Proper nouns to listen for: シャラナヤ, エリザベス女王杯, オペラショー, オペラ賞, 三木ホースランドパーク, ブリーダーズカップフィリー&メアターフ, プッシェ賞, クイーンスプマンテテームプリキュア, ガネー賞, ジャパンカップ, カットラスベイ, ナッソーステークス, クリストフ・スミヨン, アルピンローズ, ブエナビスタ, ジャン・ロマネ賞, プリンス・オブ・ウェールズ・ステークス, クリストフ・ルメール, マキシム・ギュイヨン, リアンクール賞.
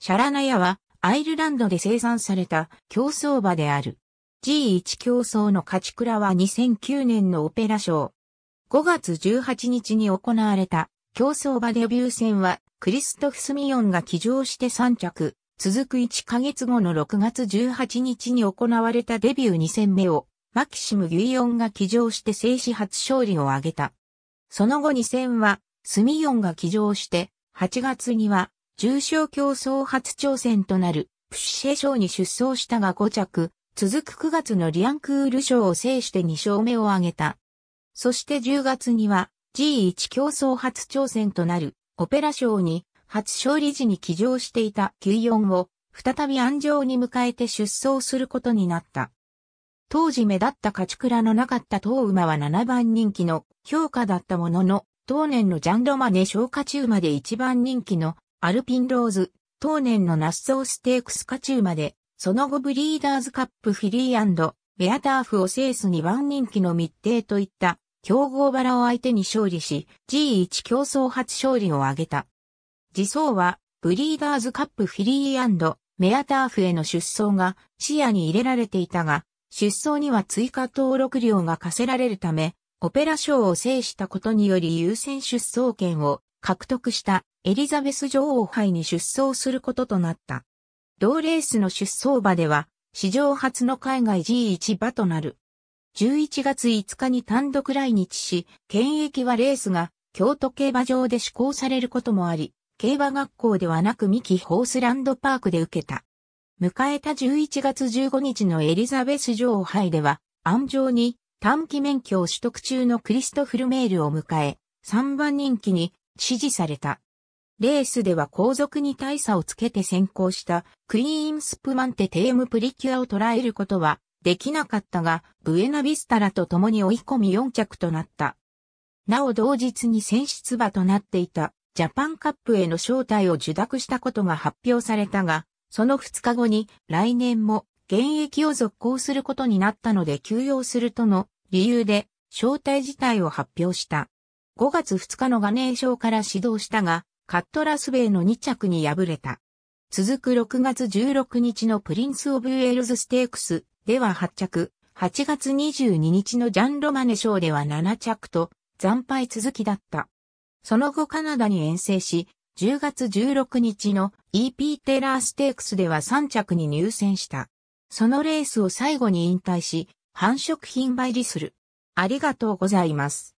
シャラナヤはアイルランドで生産された競走馬である。G1 競走の勝ち鞍は2009年のオペラショー。5月18日に行われた競走馬デビュー戦はクリストフ・スミヨンが騎乗して3着。続く1ヶ月後の6月18日に行われたデビュー2戦目をマキシム・ギュイヨンが騎乗して正式初勝利を挙げた。その後2戦はスミヨンが騎乗して8月には重賞競走初挑戦となるプッシェ賞に出走したが5着、続く9月のリアンクール賞を制して2勝目を挙げた。そして10月には G1 競走初挑戦となるオペラ賞に初勝利時に騎乗していたギュイヨンを再び鞍上に迎えて出走することになった。当時目立った勝ち鞍のなかった当馬は7番人気の評価だったものの、当年のジャン・ロマネ賞勝ち馬で1番人気のアルピンローズ、当年のナッソーステークス勝ち馬で、その後ブリーダーズカップフィリー&ベアターフを制す2番人気の密偵といった強豪馬らを相手に勝利し、G1 競走初勝利を挙げた。次走は、ブリーダーズカップフィリー&メアターフへの出走が視野に入れられていたが、出走には追加登録料が課せられるため、オペラ賞を制したことにより優先出走権を獲得したエリザベス女王杯に出走することとなった。同レースの出走馬では、史上初の海外 G1 馬となる。11月5日に単独来日し、検疫はレースが京都競馬場で施行されることもあり、競馬学校ではなくミキホースランドパークで受けた。迎えた11月15日のエリザベス女王杯では、鞍上に短期免許を取得中のクリストフ・ルメールを迎え、3番人気に支持された。レースでは後続に大差をつけて先行したクイーンスプマンテテームプリキュアを捉えることはできなかったが、ブエナビスタラと共に追い込み4着となった。なお同日に選出馬となっていた。ジャパンカップへの招待を受諾したことが発表されたが、その2日後に来年も現役を続行することになったので休養するとの理由で招待自体を発表した。5月2日のガネー賞から始動したが、カットラスベイの2着に敗れた。続く6月16日のプリンス・オブ・ウェールズ・ステークスでは8着、8月22日のジャン・ロマネ賞では7着と惨敗続きだった。その後カナダに遠征し、10月16日の E.P. テラーステークスでは3着に入選した。そのレースを最後に引退し、繁殖品売りする。ありがとうございます。